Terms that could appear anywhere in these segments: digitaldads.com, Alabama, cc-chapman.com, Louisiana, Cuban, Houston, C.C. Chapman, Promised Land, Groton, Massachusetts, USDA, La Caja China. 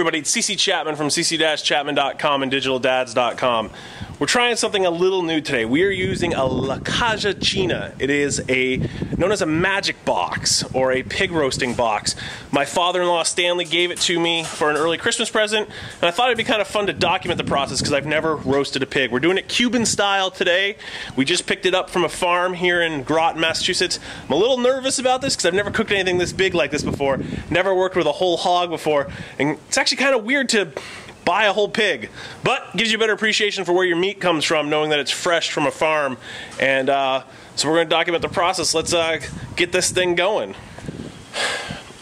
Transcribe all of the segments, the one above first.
everybody, it's C.C. Chapman from cc-chapman.com and digitaldads.com. We're trying something a little new today. We are using a La Caja China. It is known as a magic box or a pig roasting box. My father-in-law Stanley gave it to me for an early Christmas present, and I thought it'd be kind of fun to document the process because I've never roasted a pig. We're doing it Cuban style today. We just picked it up from a farm here in Groton, Massachusetts. I'm a little nervous about this because I've never cooked anything this big like this before, never worked with a whole hog before, and it's actually kind of weird to buy a whole pig, but gives you a better appreciation for where your meat comes from, knowing that it's fresh from a farm. And so we're going to document the process. Let's get this thing going.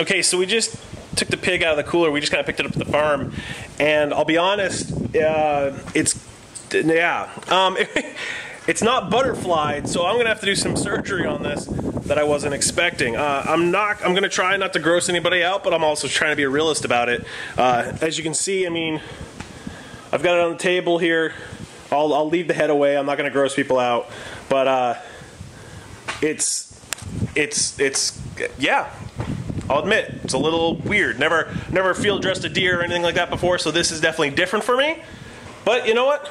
Okay, so we just took the pig out of the cooler. We just kind of picked it up at the farm, and I'll be honest, it's not butterflied, so I'm going to have to do some surgery on this that I wasn't expecting. I'm going to try not to gross anybody out, but I'm also trying to be a realist about it. As you can see, I mean, I've got it on the table here. I'll leave the head away. I'm not going to gross people out, but yeah, I'll admit it's a little weird. Never field dressed a deer or anything like that before, so this is definitely different for me. But you know what?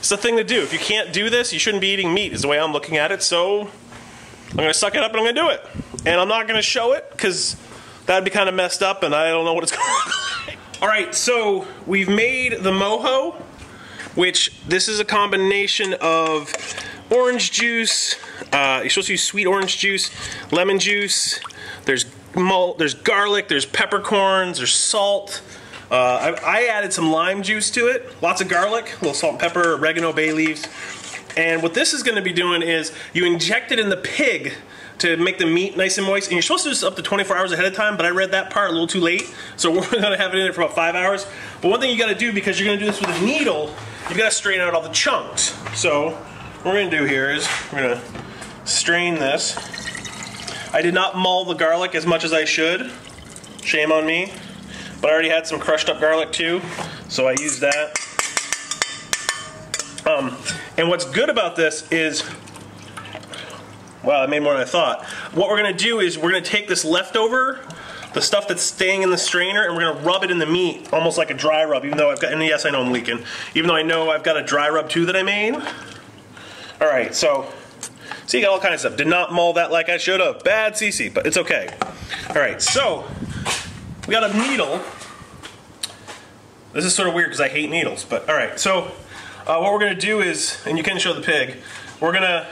It's the thing to do. If you can't do this, you shouldn't be eating meat, is the way I'm looking at it. So I'm going to suck it up and I'm going to do it. And I'm not going to show it because that would be kind of messed up and I don't know what it's going to look like. All right, so we've made the mojo, which this is a combination of orange juice. You're supposed to use sweet orange juice, lemon juice. There's garlic, there's peppercorns, there's salt. I added some lime juice to it, lots of garlic, a little salt and pepper, oregano, bay leaves. And what this is going to be doing is you inject it in the pig to make the meat nice and moist. And you're supposed to do this up to 24 hours ahead of time, but I read that part a little too late. So we're going to have it in there for about 5 hours. But one thing you got to do, because you're going to do this with a needle, you've got to strain out all the chunks. So what we're going to do here is we're going to strain this. I did not mull the garlic as much as I should. Shame on me. But I already had some crushed up garlic too, so I used that. And what's good about this is, wow, I made more than I thought. What we're going to do is we're going to take this leftover, the stuff that's staying in the strainer, and we're going to rub it in the meat, almost like a dry rub, even though I've got, and yes, I know I'm leaking, even though I know I've got a dry rub too that I made. All right, so see, you got all kinds of stuff. Did not mull that like I should have. Bad CC, but it's okay. All right, so we got a needle. This is sort of weird because I hate needles, but all right. So what we're going to do is, and you can show the pig, we're going to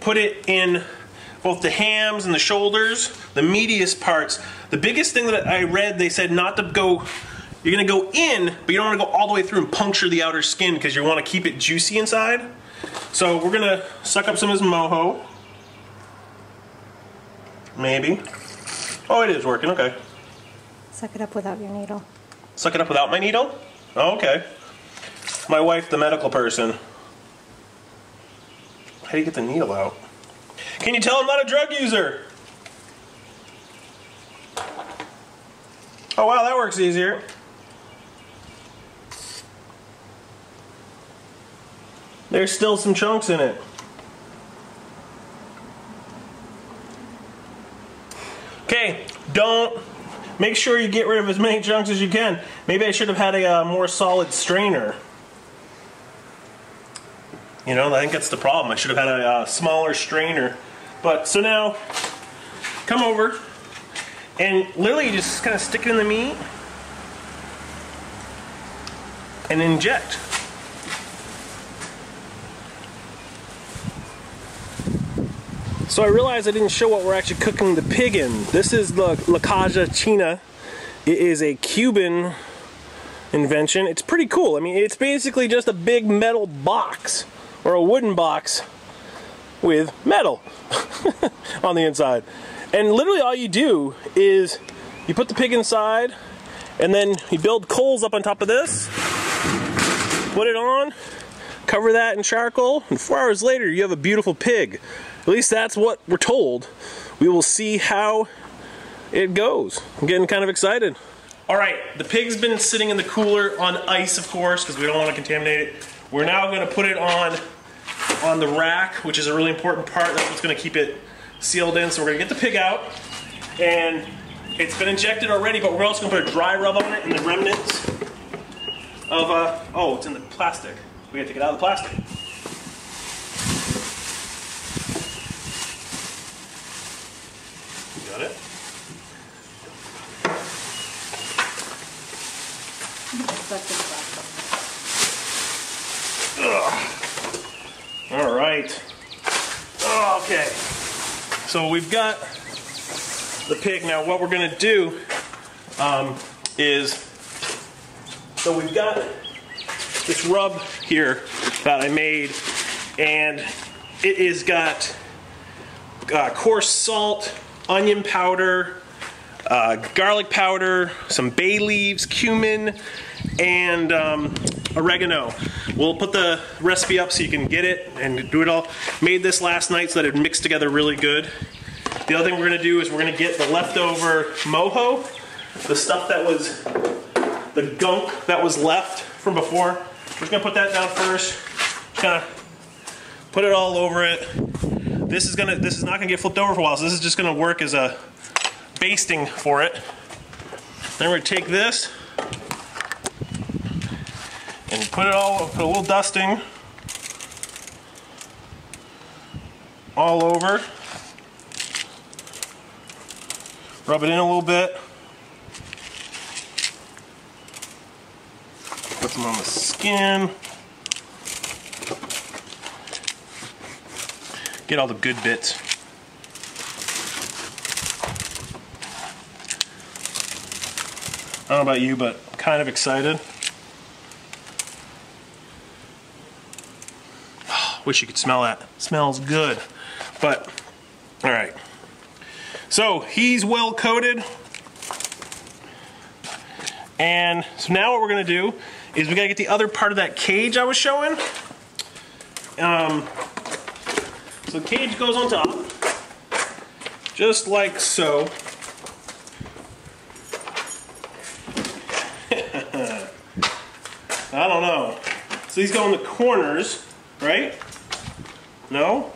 put it in both the hams and the shoulders, the meatiest parts. The biggest thing that I read, they said not to go, you're going to go in, but you don't want to go all the way through and puncture the outer skin because you want to keep it juicy inside. So we're going to suck up some of this mojo. Maybe. Oh, it is working, okay. Suck it up without your needle. Suck it up without my needle? Oh, okay. My wife, the medical person. How do you get the needle out? Can you tell I'm not a drug user? Oh wow, that works easier. There's still some chunks in it. Okay, don't. Make sure you get rid of as many chunks as you can. Maybe I should have had a more solid strainer. You know, I think that's the problem. I should have had a smaller strainer. But, so now, come over, and literally you just kind of stick it in the meat, and inject. So I realized I didn't show what we're actually cooking the pig in. This is the La Caja China. It is a Cuban invention. It's pretty cool. I mean, it's basically just a big metal box, or a wooden box with metal on the inside. And literally all you do is you put the pig inside, and then you build coals up on top of this, put it on, cover that in charcoal, and 4 hours later you have a beautiful pig. At least that's what we're told. We will see how it goes. I'm getting kind of excited. All right, the pig's been sitting in the cooler on ice, of course, because we don't want to contaminate it. We're now going to put it on the rack, which is a really important part. That's what's going to keep it sealed in. So we're going to get the pig out, and It's been injected already, but we're also going to put a dry rub on it and the remnants of, oh, it's in the plastic. We got to take it out of the plastic. Got it? Ugh. All right. Oh, okay. So we've got the pig. Now what we're going to do is, so we've got this rub here that I made, and it is got coarse salt, onion powder, garlic powder, some bay leaves, cumin, and oregano. We'll put the recipe up so you can get it and do it all. Made this last night so that it mixed together really good. The other thing we're gonna do is we're gonna get the leftover mojo, the stuff that was, the gunk that was left from before. We're just gonna put that down first. Just kinda put it all over it. This is not gonna get flipped over for a while, so this is just gonna work as a basting for it. Then we're gonna take this and put it all, put a little dusting all over. Rub it in a little bit. Put some on the skin. Get all the good bits. I don't know about you, but I'm kind of excited. Oh, wish you could smell that. Smells good. But, all right. So he's well coated. And so now what we're gonna do is we gotta get the other part of that cage I was showing. So the cage goes on top, just like so. I don't know. So these go in the corners, right? No?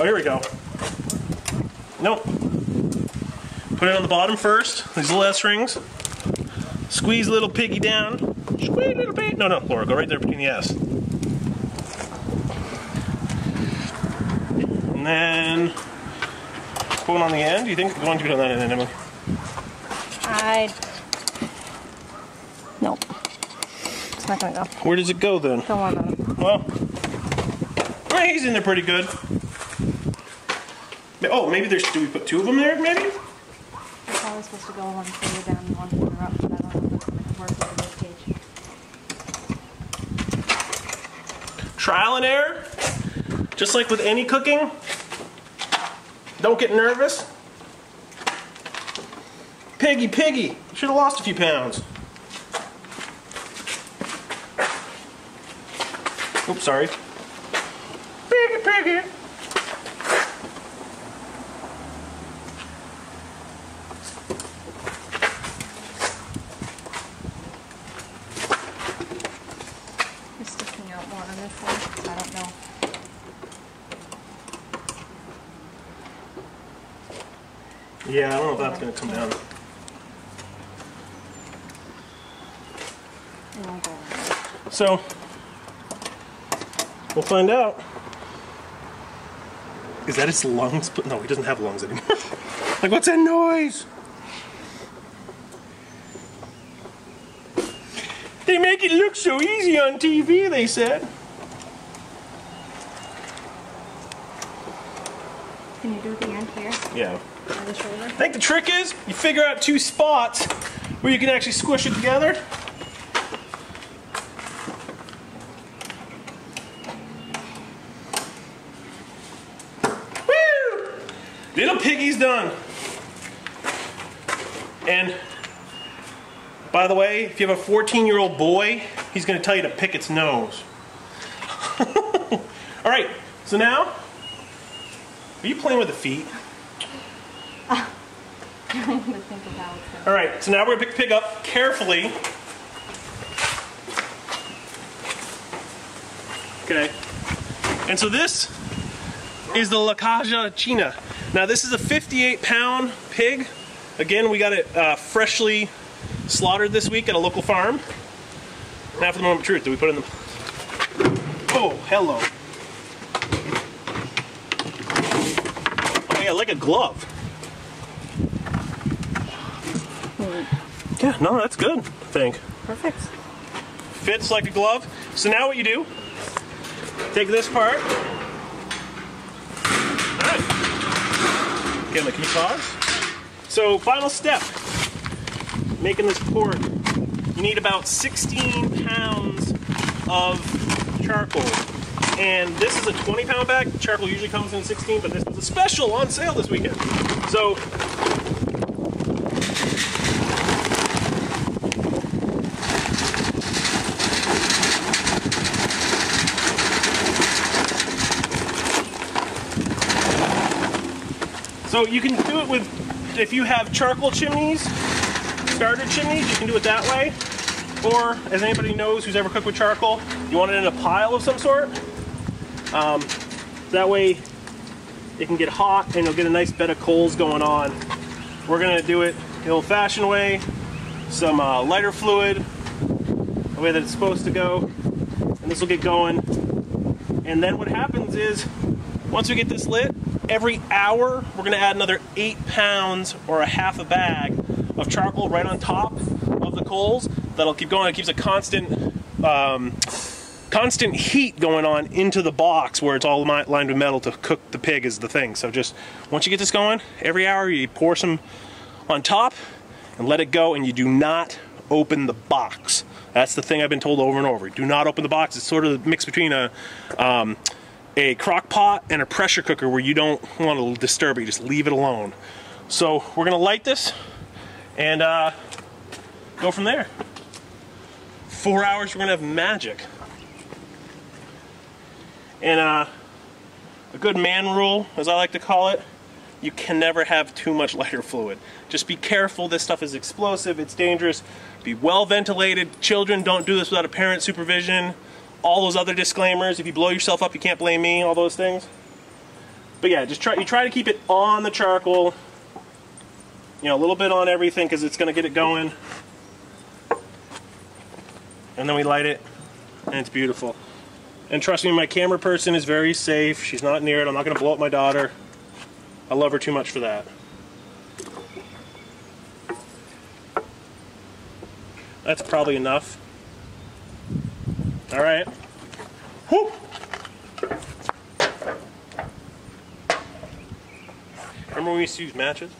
Oh, here we go. Nope. Put it on the bottom first, these little S rings. Squeeze little piggy down. Squeeze little piggy. No, no, Laura, go right there between the S. And then, put one on the end. Do you think you want to put on that end, Emily? Nope. It's not gonna go. Where does it go then? Go on then. Well, he's in there pretty good. Oh, maybe there's. Do we put two of them there? Maybe. It's probably supposed to go one further down and one further up, but I don't know if it's going to work with this cage. Trial and error, just like with any cooking. Don't get nervous. Piggy, piggy, you should have lost a few pounds. Oops, sorry. Piggy, piggy. Yeah, I don't know if that's going to come down. So, we'll find out. Is that his lungs? But no, he doesn't have lungs anymore. Like, what's that noise? They make it look so easy on TV, they said. Can you do the end here? Yeah. I think the trick is you figure out two spots where you can actually squish it together. Woo! Little piggy's done. And by the way, if you have a 14-year-old boy, he's going to tell you to pick its nose. All right, so now, are you playing with the feet? Alright, so now we're going to pick the pig up carefully. Okay. And so this is the La Caja China. Now this is a 58-pound pig. Again, we got it freshly slaughtered this week at a local farm. Now for the moment of truth, do we put in the... Oh, hello. Oh yeah, like a glove. Yeah, no, that's good, I think. Perfect. Fits like a glove. So now what you do, take this part. Alright. Again, like you pause. So final step, making this pork. You need about 16 pounds of charcoal. And this is a 20-pound bag. Charcoal usually comes in 16, but this was a special on sale this weekend. So you can do it with, if you have charcoal chimneys, starter chimneys, you can do it that way. Or, as anybody knows who's ever cooked with charcoal, you want it in a pile of some sort. That way it can get hot and you'll get a nice bed of coals going on. We're going to do it the old-fashioned way, some lighter fluid, the way that it's supposed to go. And this will get going. And then what happens is, once we get this lit, every hour, we're going to add another 8 pounds or a half a bag of charcoal right on top of the coals. That'll keep going. It keeps a constant heat going on into the box where it's all lined with metal to cook the pig is the thing. So just once you get this going, every hour you pour some on top and let it go, and you do not open the box. That's the thing I've been told over and over. Do not open the box. It's sort of mixed between a crock pot and a pressure cooker where you don't want to disturb it, you just leave it alone. So we're gonna light this and go from there. 4 hours, we're gonna have magic. And a good man rule, as I like to call it, you can never have too much lighter fluid. Just be careful, this stuff is explosive, it's dangerous. Be well ventilated. Children, don't do this without a parent's supervision. All those other disclaimers, if you blow yourself up you can't blame me, all those things. But yeah, just try to keep it on the charcoal, you know, a little bit on everything, because it's going to get it going. And then we light it and it's beautiful. And trust me, my camera person is very safe. She's not near it. I'm not going to blow up my daughter. I love her too much for that. That's probably enough. All right. Whoop. Remember when we used to use matches?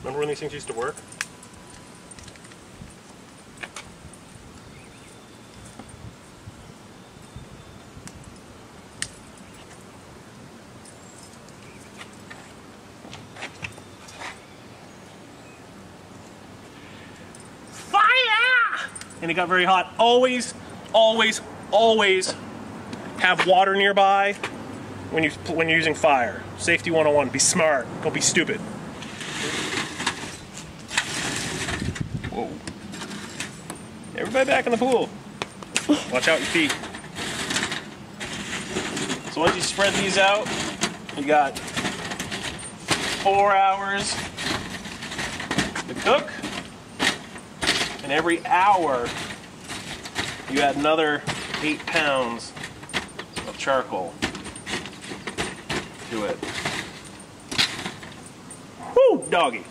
Remember when these things used to work? And it got very hot. Always, always, always have water nearby when you're using fire. Safety 101. Be smart. Don't be stupid. Whoa. Everybody back in the pool. Watch out your feet. So once you spread these out, you got 4 hours to cook. And every hour, you add another 8 pounds of charcoal to it. Woo, doggy.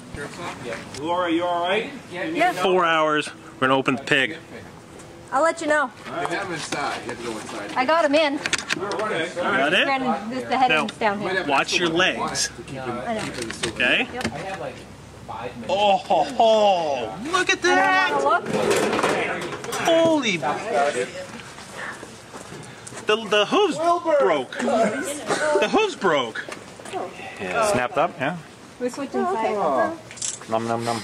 Yeah. Laura, you all right? Yeah. 4 hours. We're gonna open the pig. I'll let you know. Right. You have them inside. You have to go inside. I got them in. Okay. Got it. The heading's down here. Watch your legs. Okay. Yep. I have like 5 minutes. Oh, ho, ho. Look at that! Holy! The hooves broke. The hooves broke. Yeah, snapped up. Yeah. We switched inside. Oh. Nom nom nom.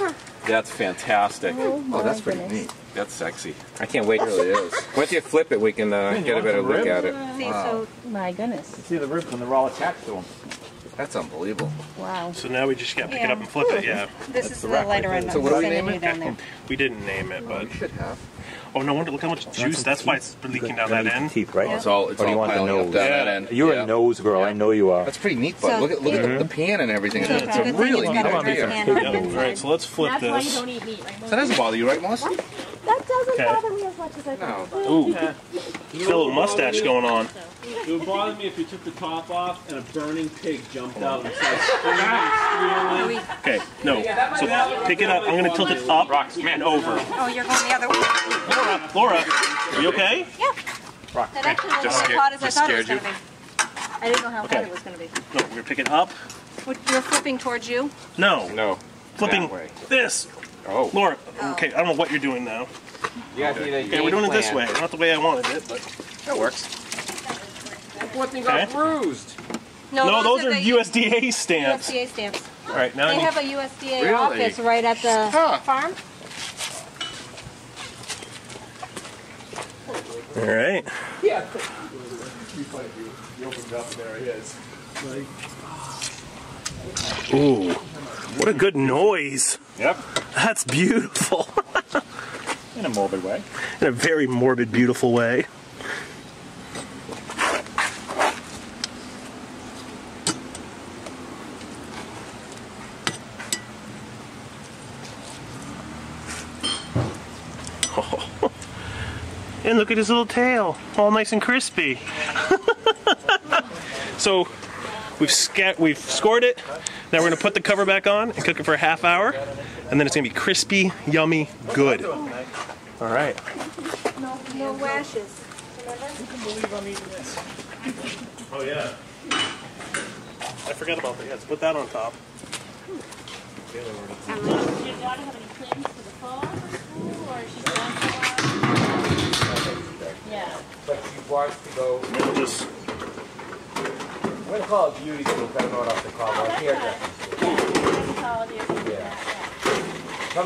That's fantastic. Oh, that's pretty neat. That's sexy. I can't wait till it is. Once you flip it, we can get a better look at it. See, so my goodness. You see the ribs when they're all attached to them. That's unbelievable. Wow. So now we just got to pick it up and flip it, This is the lighter one. So what do we name it? We didn't name it, but... we should have. Oh, no wonder, look how much juice, that's why it's leaking down that end. Teeth, right? It's all piling up down that end. You're a nose girl, I know you are. That's pretty neat, but look at the pan and everything. It's a really neat idea. Alright, so let's flip this. So that doesn't bother you, right, Melissa? That doesn't bother me as much as I thought. Ooh, still a little mustache going on. It would bother me if you took the top off and a burning pig jumped out and started screaming. Okay, no. So pick it up. I'm going to tilt it up and over. Oh, you're going the other way. Laura, Laura, are you okay? Yeah. That actually wasn't as hot as I thought it was going to be. I didn't know how hot it was going to be. No, we're going to pick it up. You're flipping towards you? No. No. Flipping this. Oh. Laura, okay, I don't know what you're doing now. Okay, we're doing it this way. Not the way I wanted it, but that works. What thing got bruised? No, those are USDA stamps. USDA stamps. All right, now they have a USDA office right at the farm. All right. Yeah. You opened up, there it is. Ooh, what a good noise. Yep. That's beautiful. In a morbid way. In a very morbid, beautiful way. And look at his little tail, all nice and crispy. So we've scored it. Now we're going to put the cover back on and cook it for a half hour, and then it's going to be crispy, yummy, good. All right. No washes. You can believe I'm eating this. Oh yeah. I forgot about the heads. Put that on top. Yeah. But you want to go. We'll just. I'm going to call it beauty school, because I don't know what else to call it. Yeah.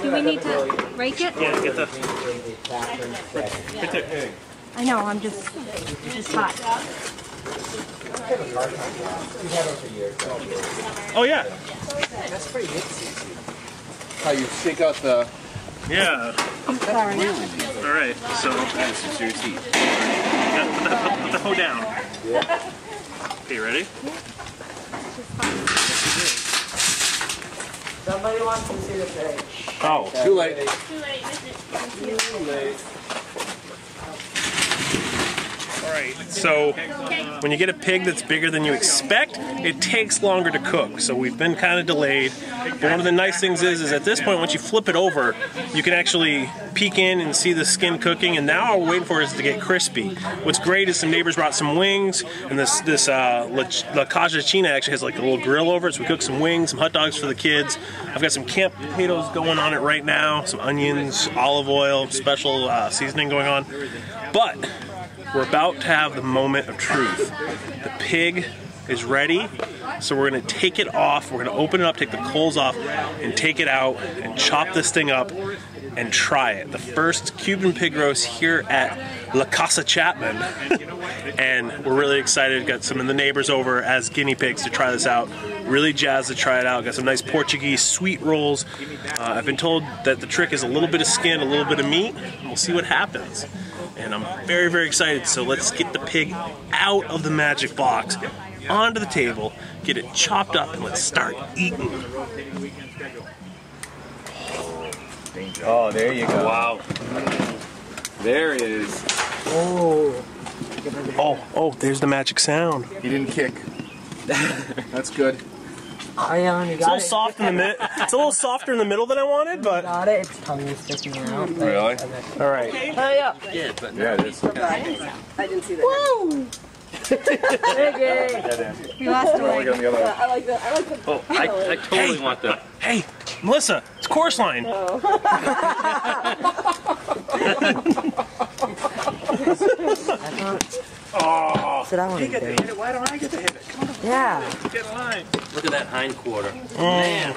Do we need to really rake it? Yeah, get the. Right there. I know, I'm just. It's just hot. Oh, yeah. That's pretty good. How you shake out the. Yeah. Alright, so that's your teeth. Put the hoe down. Yeah. Okay, ready? Yeah. Somebody wants to see the page. Oh, too late. Too late. Too late. Alright, so when you get a pig that's bigger than you expect, it takes longer to cook, so we've been kind of delayed. But one of the nice things is at this point, once you flip it over, you can actually peek in and see the skin cooking, and now all we're waiting for it to get crispy. What's great is some neighbors brought some wings, and this La Caja China actually has like a little grill over it, so we cooked some wings, some hot dogs for the kids. I've got some camp potatoes going on it right now, some onions, olive oil, special seasoning going on. But we're about to have the moment of truth. The pig is ready, so we're going to take it off, we're going to open it up, take the coals off, and take it out and chop this thing up and try it. The first Cuban pig roast here at La Caja Chapman, and we're really excited. Got some of the neighbors over as guinea pigs to try this out. Really jazzed to try it out. Got some nice Portuguese sweet rolls. I've been told that the trick is a little bit of skin, a little bit of meat, and we'll see what happens. And I'm very, very excited, so let's get the pig out of the magic box, onto the table, get it chopped up, and let's start eating. Oh, there you go. Wow. There it is. Oh. Oh, there's the magic sound. He didn't kick. That's good. It's a little soft in the It's a little softer in the middle than I wanted, but got it. Its tongue is sticking out. Really? All right. Hurry up. Yeah, it is. I didn't see that. Woo! We lost one. I like that. I like the. Oh, I totally want that. Hey, Melissa, it's chorus line. No. Oh, you get to hit it. Why don't I get to hit it? Come on. Yeah. Get in line. Look at that hind quarter. Oh. Man.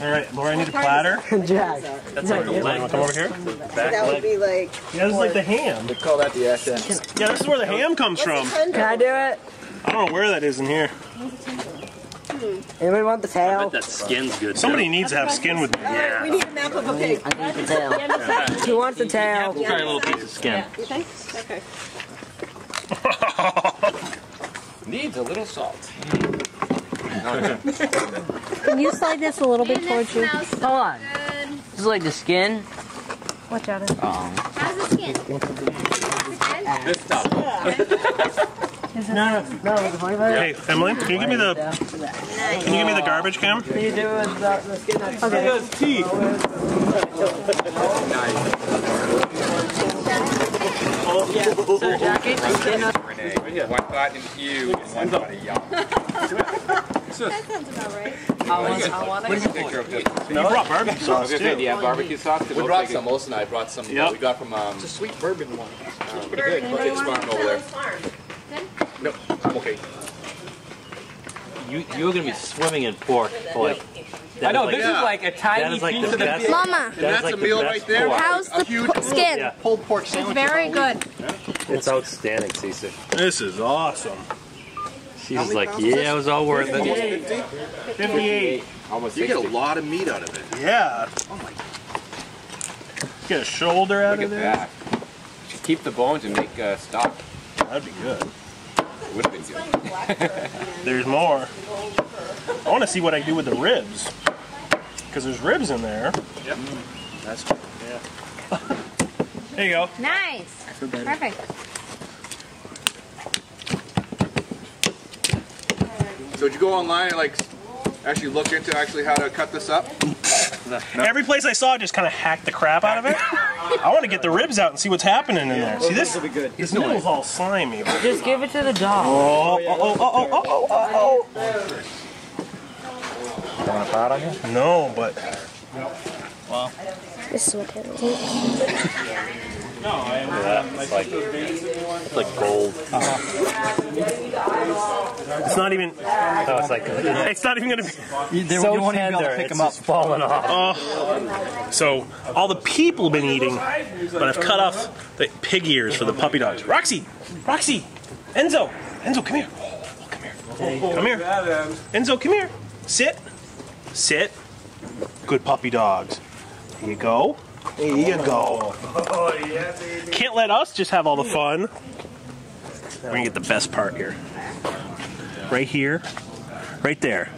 All right, Laura, I need a platter. Jack. That's like the leg. Come over here. That would be like. Yeah, this is like the ham. They call that the accent. Yeah, this is where the ham comes from. Can I do it? I don't know where that is in here. Anybody want the tail? I bet that skin's good. Somebody needs to have skin with me. Yeah. We need a map of a pig. I need the tail. Yeah. Who wants the tail? We'll try a little piece of skin. You think? Okay. Needs a little salt. Can you slide this a little bit towards you? Hold on. This is like the skin. Watch out. How's the skin? This stuff. Hey, Emily, can you give me the garbage can? Can you do it without the skin? Okay. Look at his teeth. Nice. So Jackie, one bite in you and one bite of y'all. That sounds about right. You brought barbecue sauce too. Yeah, barbecue sauce. We brought some. Melissa and I brought some. Yep. We got from. It's a sweet bourbon one. It's pretty good. It's farm over there. Good? No, I'm okay. You're gonna be swimming in pork for like. I know. Like, this is like a tiny piece of the fish. Mama, that's like a meal right there. How's the skin? Yeah. Pulled pork sandwich. It's very good. It's outstanding, Cece. This is awesome. She's like, yeah, it was all worth it. 58. Almost 60. You get a lot of meat out of it. Yeah. Oh my God. Get a shoulder out of there. Just keep the bones and make stock. That'd be good. It would have been good. There's more. I want to see what I do with the ribs. Because there's ribs in there. Yep. Mm. That's true. Yeah. There you go. Nice. Perfect. So did you go online and like actually look into how to cut this up? No. Every place I saw just kind of hacked the crap out of it. I want to get the ribs out and see what's happening in there. See this? Will be good. This noodle's all slimy. Just give it to the dog. Oh. Want a pot on you? No, but. Well. This is what it is. No, I am. It's like gold. It's not even. No, it's like. It's not even going to be. So you won't even be able to pick them up. Falling off. So all the people have been eating, but I've cut off the pig ears for the puppy dogs. Roxy, Roxy, Enzo, come here. Enzo, come here. Sit. Good puppy dogs. There you go. Oh, yeah, baby. Can't let us just have all the fun. We're gonna get the best part here. Right here. Right there.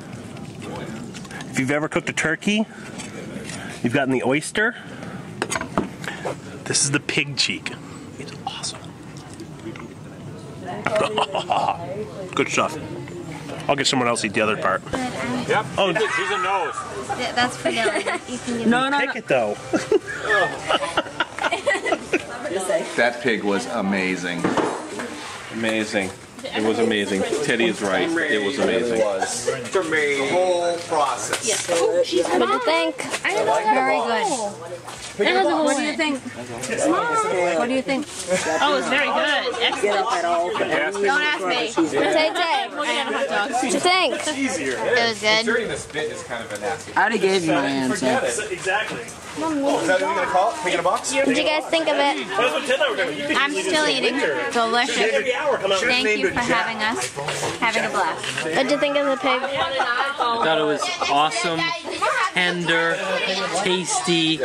If you've ever cooked a turkey, you've gotten the oyster. This is the pig cheek. It's awesome. Good stuff. I'll get someone else to eat the other part. Yep. Oh, she's a nose. Yeah, that's for now. No. Take it though. That pig was amazing. Amazing. It was amazing. Teddy is right. It was amazing. It was. The whole process. Yes. Oh, she's what do you think? I don't know. Very good. What do you think? What do you think? Oh, it's very good. Excellent. Don't ask me. What do you think? It was good. Inserting the spit is kind of a nasty. I already gave you my answer. Exactly. Oh, is that what you're going to call it? Pig in a box? What did you guys think of it? I'm still eating. Delicious. Thank you for having us. Having a blast. What did you think of the pig? I thought it was awesome, tender, tasty,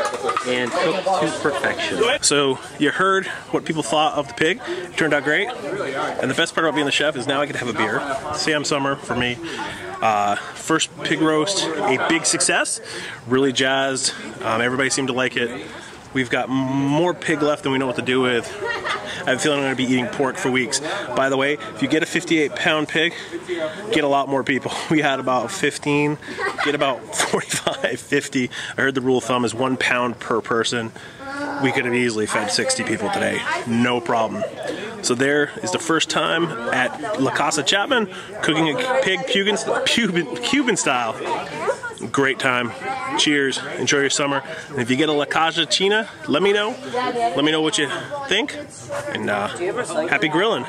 and cooked to perfection. So you heard what people thought of the pig. It turned out great. And the best part about being the chef is now I get to have a beer. Sam Summer for me. First pig roast, a big success. Really jazzed. Everybody seemed to like it. We've got more pig left than we know what to do with. I have a feeling I'm going to be eating pork for weeks. By the way, if you get a 58-pound pig, get a lot more people. We had about 15, get about 45, 50. I heard the rule of thumb is 1 pound per person. We could have easily fed 60 people today, no problem. So there is the first time at La Caja Chapman cooking a pig Cuban style. Great time. Cheers. Enjoy your summer. And if you get a La Caja China, let me know. Let me know what you think. And happy grilling.